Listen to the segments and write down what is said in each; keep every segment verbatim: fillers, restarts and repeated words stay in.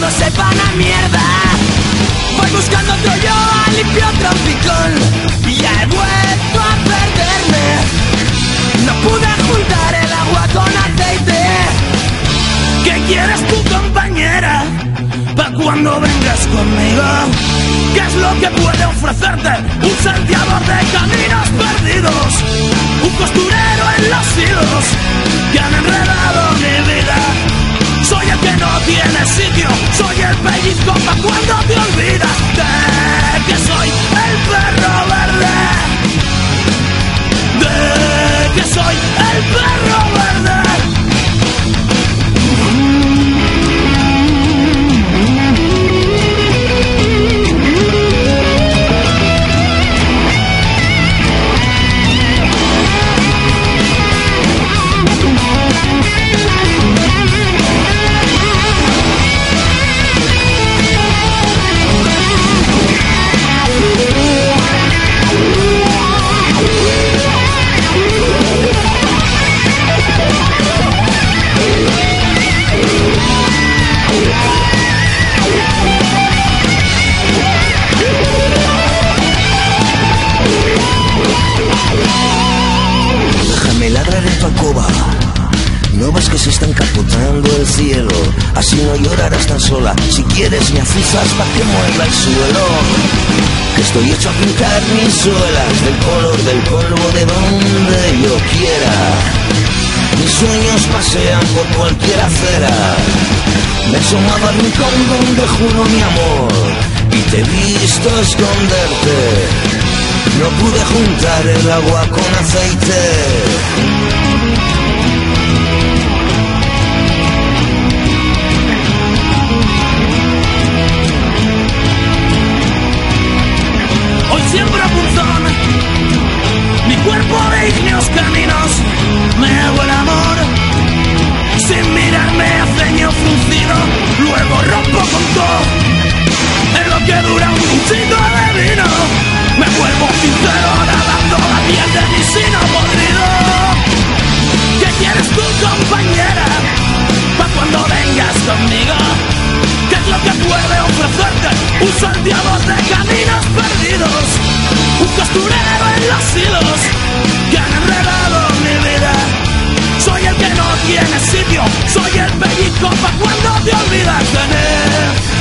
No sepan a mierda. Voy buscando otro yo al principio trompicón y he vuelto a perderme. No pude juntar el agua con aceite. ¿Qué quieres tu compañera pa' cuando vengas conmigo? ¿Qué es lo que puede ofrecerte un salteador de caminos perdidos? Un costurero en los hilos que han enredado mi vida. Soy el que no tiene sitio, soy el pellizco pa' cuando te olvidas de que soy el perro verde. De que soy el perro verde. Así no llorarás tan sola. Si quieres me azuzas pa' que mueva el suelo, que estoy hecho a pintar mis suelas del color del polvo de donde yo quiera. Mis sueños pasean por cualquier acera. Me asomaba al rincón donde juro mi amor y te he visto esconderte. No pude juntar el agua con aceite. Siembro punzón, mi cuerpo de ígneos caminos, me hago el amor, sin mirarme a ceño fruncido, luego rompo con todo, en lo que dura un cuchito de vino, me vuelvo sincero nadando la piel de mi sino podrido. ¿Qué quieres tu compañera, pa' cuando vengas conmigo? ¿Qué es lo que puede ofrecerte un salteador de caminos perdidos? Un costurero en los hilos que han enredado mi vida. Soy el que no tiene sitio, soy el pellizco pa' cuando te olvidas de mí.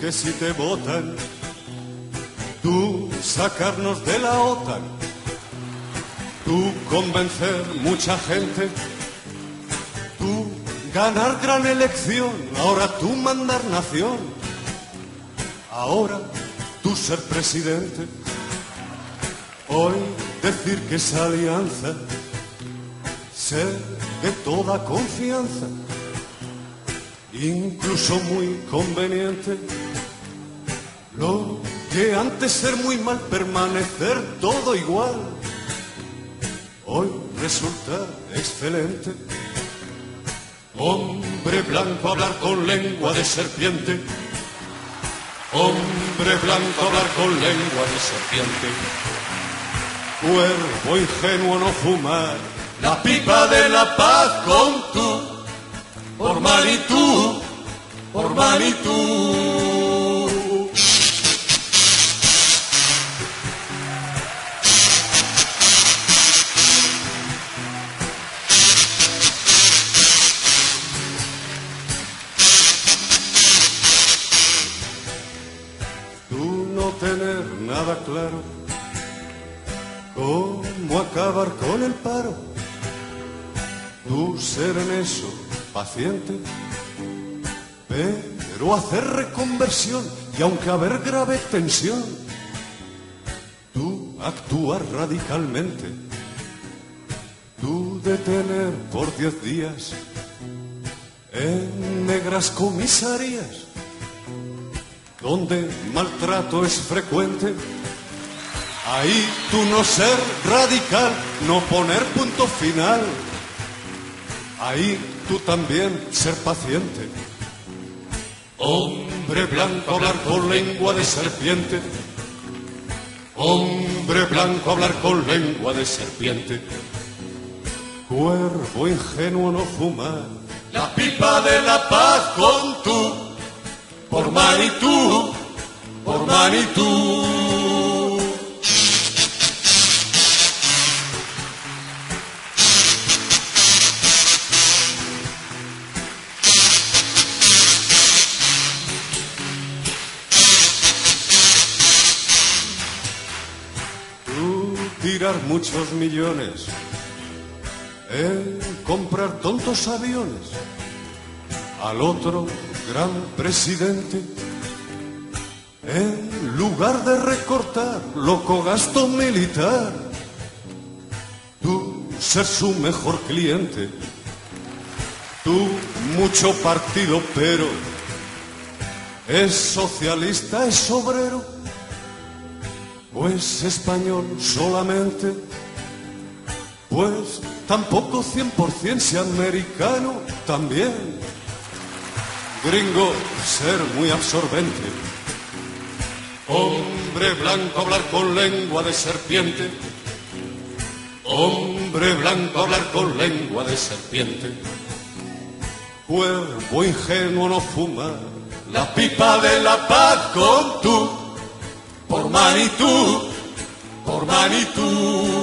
Que si te votan, tú sacarnos de la OTAN, tú convencer mucha gente, tú ganar gran elección, ahora tú mandar nación, ahora tú ser presidente, hoy decir que esa alianza, ser de toda confianza, incluso muy conveniente. Lo que antes ser muy mal, permanecer todo igual, hoy resulta excelente. Hombre blanco hablar con lengua de serpiente. Hombre blanco hablar con lengua de serpiente. Cuervo ingenuo no fumar la pipa de la paz con tu por mal y tú, por mal y tú. Tú no tener nada claro, cómo acabar con el paro, tú ser en eso paciente, pero hacer reconversión y aunque haber grave tensión, tú actúas radicalmente, tú detener por diez días en negras comisarías, donde maltrato es frecuente, Ahí tú no ser radical, no poner punto final. Ahí tú también ser paciente. Hombre blanco, hablar con lengua de serpiente. Hombre blanco, hablar con lengua de serpiente. Cuervo ingenuo, no fumar la pipa de la paz con tú, por Manitú, por Manitú. Tirar muchos millones, el comprar tontos aviones, al otro gran presidente, en lugar de recortar, loco gasto militar, tú ser su mejor cliente, tú mucho partido pero es socialista, es obrero, pues español solamente, pues tampoco cien por cien, si americano también. Gringo, ser muy absorbente. Hombre blanco, hablar con lengua de serpiente. Hombre blanco, hablar con lengua de serpiente. Cuervo ingenuo, no fumar la pipa de la paz con tú, por Manitú, por Manitú.